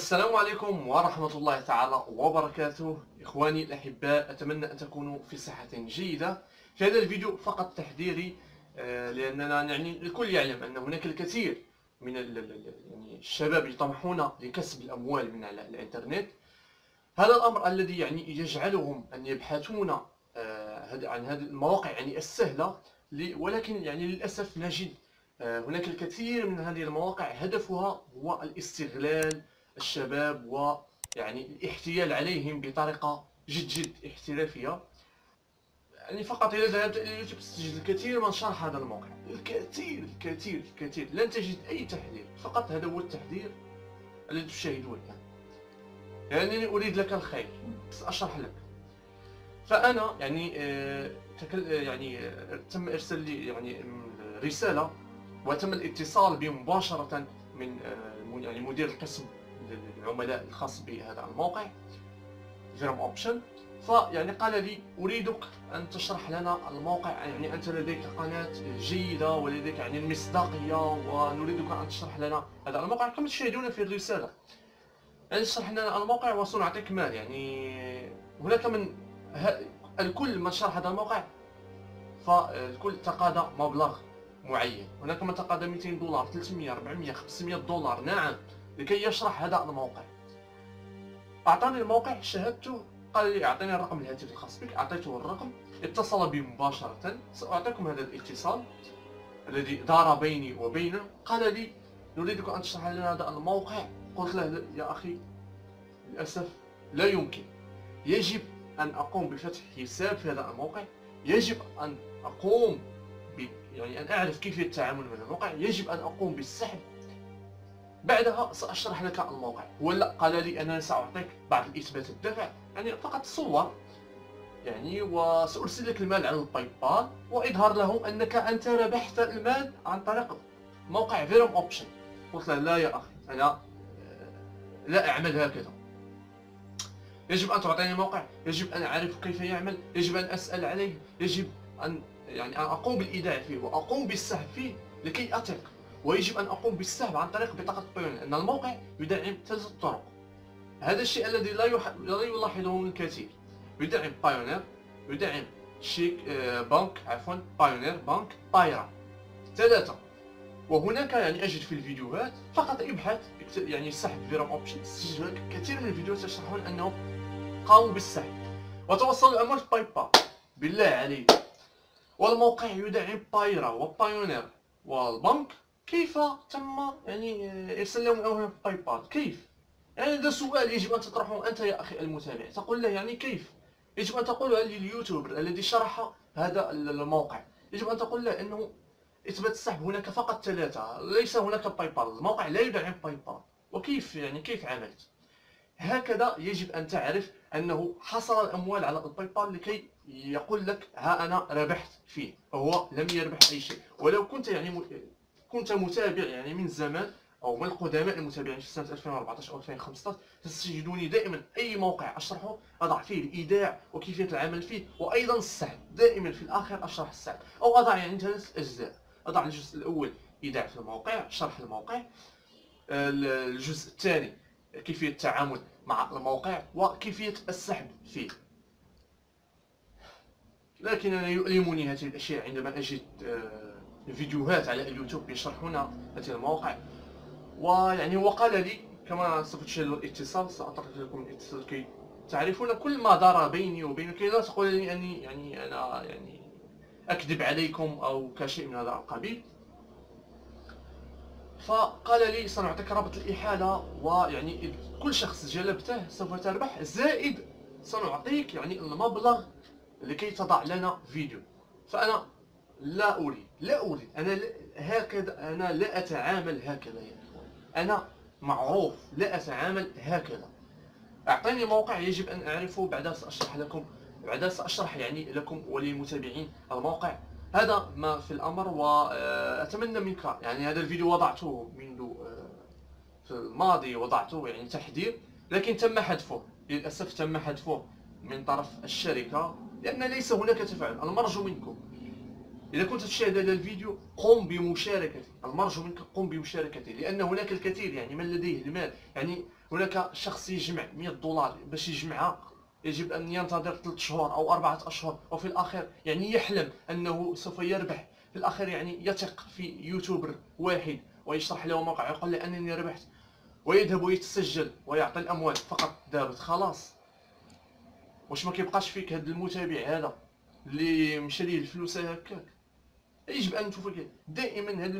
السلام عليكم ورحمة الله تعالى وبركاته. إخواني الأحباء، أتمنى أن تكونوا في صحة جيدة. في هذا الفيديو فقط تحذيري، لأننا يعني الكل يعلم أن هناك الكثير من الشباب يطمحون لكسب الأموال من على الإنترنت. هذا الأمر الذي يعني يجعلهم أن يبحثون عن هذه المواقع يعني السهلة، ولكن يعني للأسف نجد هناك الكثير من هذه المواقع هدفها هو الاستغلال الشباب، ويعني الاحتيال عليهم بطريقة جد احترافية. يعني فقط إذا ذهبت إلى اليوتيوب ستجد الكثير من شرح هذا الموقع، الكثير الكثير الكثير، لن تجد أي تحذير. فقط هذا هو التحذير الذي تشاهدونه الآن، لأنني أريد لك الخير بس أشرح لك. فأنا يعني تم إرسال لي يعني رسالة، وتم الاتصال بي مباشرة من يعني مدير القسم للعملاء الخاص بهذا الموقع فيرم اوبشن. فيعني قال لي أريدك أن تشرح لنا الموقع، يعني أنت لديك قناة جيدة ولديك يعني المصداقية، ونريدك أن تشرح لنا هذا الموقع كما تشاهدون في الرسالة. يعني شرح لنا الموقع وسنعطيك مال. يعني هناك من الكل من شرح هذا الموقع فالكل تقاضى مبلغ معين، هناك من تقاضى $200 $300 $400 $500 نعم لكي يشرح هذا الموقع. أعطاني الموقع، شاهدته، قال لي أعطيني الرقم الهاتف الخاص بك، أعطيته الرقم، اتصل بي مباشرة. سأعطيكم هذا الاتصال الذي دار بيني وبينه. قال لي نريدك أن تشرح لنا هذا الموقع. قلت له يا أخي للأسف لا يمكن، يجب أن أقوم بفتح حساب في هذا الموقع، يجب أن أقوم يعني أن أعرف كيفية التعامل مع الموقع، يجب أن أقوم بالسحب، بعدها سأشرح لك الموقع. ولا قال لي أنا سأعطيك بعض الإثبات الدفع، يعني فقط صور يعني، وسأرسل لك المال على الباي بال، وإظهر له أنك أنت ربحت المال عن طريق موقع فيرم أوبشن. قلت له لا يا أخي، أنا لا أعمل هكذا، يجب أن تعطيني موقع، يجب أن أعرف كيف يعمل، يجب أن أسأل عليه، يجب أن يعني أقوم بالإيداع فيه وأقوم بالسحب فيه لكي أثق. ويجب أن أقوم بالسحب عن طريق بطاقة بيان، لأن الموقع يدعم 3 طرق. هذا الشيء الذي لا يلاحظه الكثير. يدعم بايونير، يدعم شيك بنك، عفوا بايونير بنك، بايرا، 3. وهناك يعني أجد في الفيديوهات، فقط ابحث يعني سحب فيرم اوبشن، سجل كثير من الفيديوهات يشرحون أنهم قاموا بالسحب وتوصلوا الأموال باي با. بالله عليك، والموقع يدعم بايرا وبايونير والبنك، كيف تم يعني ارسال لهم اوهام باي بال؟ كيف؟ يعني هذا سؤال يجب ان تطرحه انت يا اخي المتابع، تقول له يعني كيف؟ يجب ان تقولها لليوتيوبر الذي شرح هذا الموقع، يجب ان تقول له انه اثبات السحب هناك فقط 3، ليس هناك باي بال، الموقع لا يدعم باي بال، وكيف يعني كيف عملت؟ هكذا يجب ان تعرف انه حصل الاموال على الباي بال لكي يقول لك ها انا ربحت فيه، هو لم يربح اي شيء. ولو كنت يعني كنت متابع يعني من زمان، او من القدماء المتابعين في سنه 2014 او 2015، ستجدوني دائما اي موقع اشرحه اضع فيه الايداع وكيفيه العمل فيه، وايضا السحب، دائما في الاخر اشرح السحب، او اضع يعني 3 اجزاء، اضع الجزء الاول ايداع في الموقع، شرح الموقع، الجزء الثاني كيفيه التعامل مع الموقع وكيفيه السحب فيه. لكن انا يؤلمني هذه الاشياء عندما اجد فيديوهات على اليوتيوب يشرحون هذه المواقع. ويعني وقال لي كما سوف تشاهدوا الاتصال، سأترك لكم الاتصال كي تعرفون كل ما دار بيني وبينك، لا تقول لي اني يعني انا يعني اكذب عليكم او كشيء من هذا القبيل. فقال لي سنعطيك رابط الإحالة، ويعني كل شخص جلبته سوف تربح، زائد سنعطيك يعني المبلغ لكي تضع لنا فيديو. فانا لا أريد، أنا لا هكذا، أنا لا أتعامل هكذا يا إخوان، أنا معروف لا أتعامل هكذا. أعطيني موقع يجب أن أعرفه، بعدها سأشرح لكم، بعدها سأشرح يعني لكم وللمتابعين الموقع. هذا ما في الأمر، وأتمنى منك يعني هذا الفيديو وضعته منذ في الماضي، وضعته يعني تحذير، لكن تم حذفه للأسف، تم حذفه من طرف الشركة، لأن ليس هناك تفاعل. المرجو منكم إذا كنت تشاهد هذا الفيديو قم بمشاركته، المرجو منك قم بمشاركته، لأن هناك الكثير يعني من لديه المال، يعني هناك شخص يجمع 100 دولار باش يجمعها يجب أن ينتظر 3 شهور أو 4 أشهر، وفي الأخير يعني يحلم أنه سوف يربح، في الأخير يعني يثق في يوتيوبر واحد ويشرح له موقع يقول لي أنني ربحت، ويذهب ويتسجل ويعطي الأموال فقط. دابت خلاص، واش ما كيبقاش فيك هذا المتابع هذا اللي مشى ليه الفلوس هكاك؟ يجب أن تفكر دائما. هاد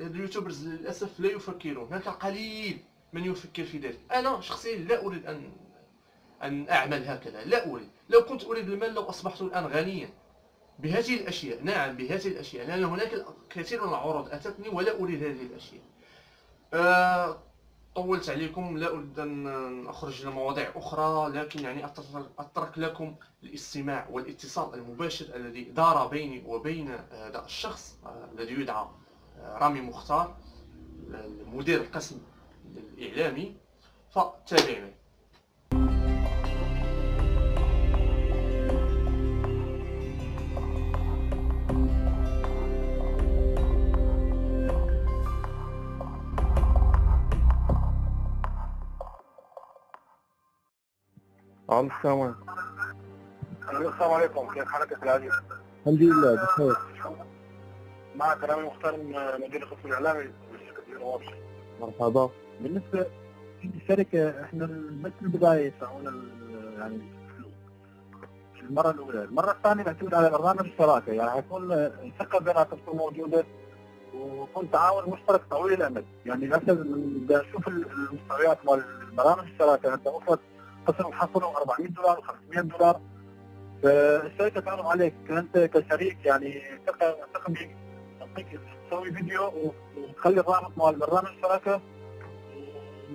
اليوتيوبرز للأسف لا يفكرون، هناك قليل من يفكر في ذلك. أنا شخصيا لا أريد أن أعمل هكذا، لا أريد. لو كنت أريد المال لو أصبحت الآن غنيا بهذه الأشياء، نعم بهذه الأشياء، لأن هناك الكثير من العروض أتتني ولا أريد هذه الأشياء. طولت عليكم، لا أريد أن أخرج لمواضيع أخرى، لكن يعني أترك لكم الاستماع والاتصال المباشر الذي دار بيني وبين هذا الشخص الذي يدعى رامي مختار مدير القسم الإعلامي، فتابعني. السلام عليكم. السلام عليكم، كيف حالك يا عزيز؟ الحمد لله بخير. معك رامي مختار مدير القسم الاعلامي لشركه فيروم اوبشن. مرحبا. بالنسبه للشركه احنا بس البدايه يدفعونا يعني الفلوس المره الاولى، المره الثانيه نعتمد على برنامج الشراكه، يعني حيكون الثقه بيننا تكون موجوده ويكون تعاون مشترك طويل الامد، يعني مثلا بدنا نشوف المستويات مال برامج الشراكه هسه وصلت قسم حصلوا 400 دولار و500 دولار، فالشركه تعرض عليك انت كشريك يعني ثقه بيك، تعطيك تسوي فيديو وتخلي الرابط مال برنامج الشراكه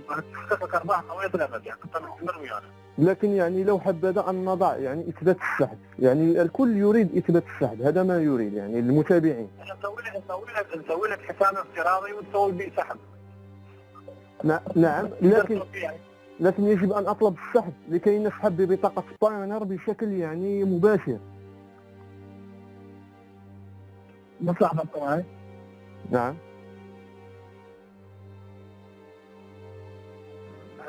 وتحقق لك ارباح طويله الامد، يعني تبقى مستمر ويانا. لكن يعني لو حبذا ان نضع يعني اثبات السحب، يعني الكل يريد اثبات السحب، هذا ما يريد يعني المتابعين. نسوي لك حساب افتراضي وتسوي به سحب. نعم، لكن يجب أن أطلب السحب لكي نسحب ببطاقة بايونير بشكل يعني مباشر. مصلحة معي؟ نعم.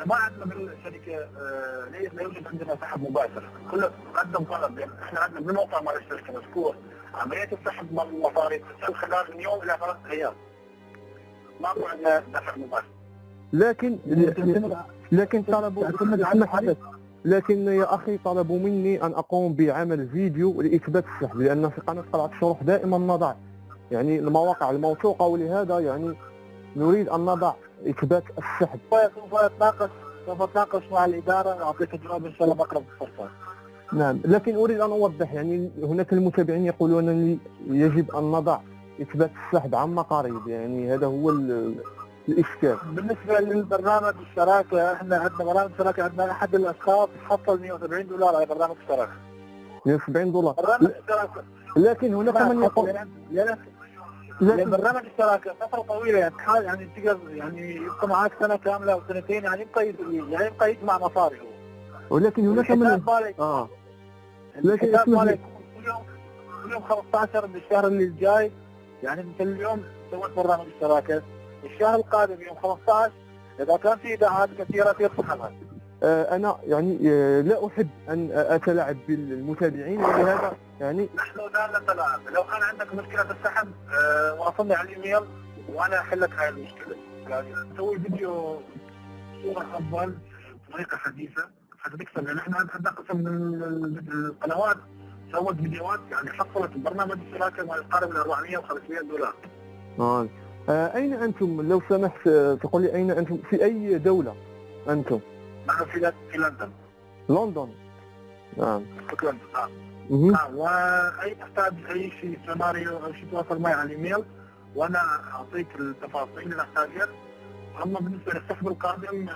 ما عندنا بالشركة لا يوجد عندنا سحب مباشر، كله قدم طلب، يعني احنا عندنا بالموقع مال الشركة مذكور عملية السحب مال المصاريف خلال من يوم إلى 3 أيام. ماكو عندنا سحب مباشر. لكن لكن يا أخي طلبوا مني أن أقوم بعمل فيديو لإثبات السحب، لأن في قناة قلعة الشروح دائما نضع يعني المواقع الموثوقة، ولهذا يعني نريد أن نضع إثبات السحب. سوف أتناقش مع الإدارة وأعطيك الجواب إن شاء الله بأقرب الفرصة. نعم، لكن أريد أن أوضح، يعني هناك المتابعين يقولون لي يجب أن نضع إثبات السحب عما قريب، يعني هذا هو الإشكال. بالنسبة للبرنامج الشراكة، احنا عندنا برنامج شراكة، عندنا أحد الأشخاص حصل 170 دولار على برنامج الشراكة. 170 دولار. برنامج الشراكة. لكن هناك من يقول لأن برنامج الشراكة فترة طويلة، يعني تحاول يعني تقدر يعني يبقى معاك سنة كاملة أو سنتين، يعني يبقى يجمع مصاري هو. ولكن هناك من لكن الحساب مالك يكون كل يوم 15 من الشهر اللي جاي، يعني مثل اليوم سويت برنامج الشراكة. الشهر القادم يوم 15 اذا كان في ايداعات كثيره تدخلها. انا يعني لا احب ان اتلاعب بالمتابعين، ولهذا يعني نحن لا نتلاعب. لو كان عندك مشكله في السحب واصلني على الايميل وانا احل لك هاي المشكله. يعني نسوي فيديو صوره افضل بطريقه حديثه حتى تكسب، لان احنا عندنا قسم من القنوات سوت فيديوهات يعني حصلت برنامج الشراكه ما يقارب من 400 و500 دولار. أين أنتم لو سمحت تقول لي أين أنتم؟ في أي دولة أنتم؟ نحن في لندن. لندن؟ نعم. في لندن، نعم. وأي أحتاج أي شيء سيناريو أو شيء تواصل معي على الإيميل وأنا أعطيك التفاصيل اللي أحتاجها. أما بالنسبة للسحب القادم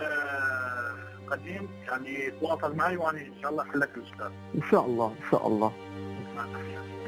قديم، يعني تواصل معي وأنا إن شاء الله أحل لك الإشكال. إن شاء الله إن شاء الله.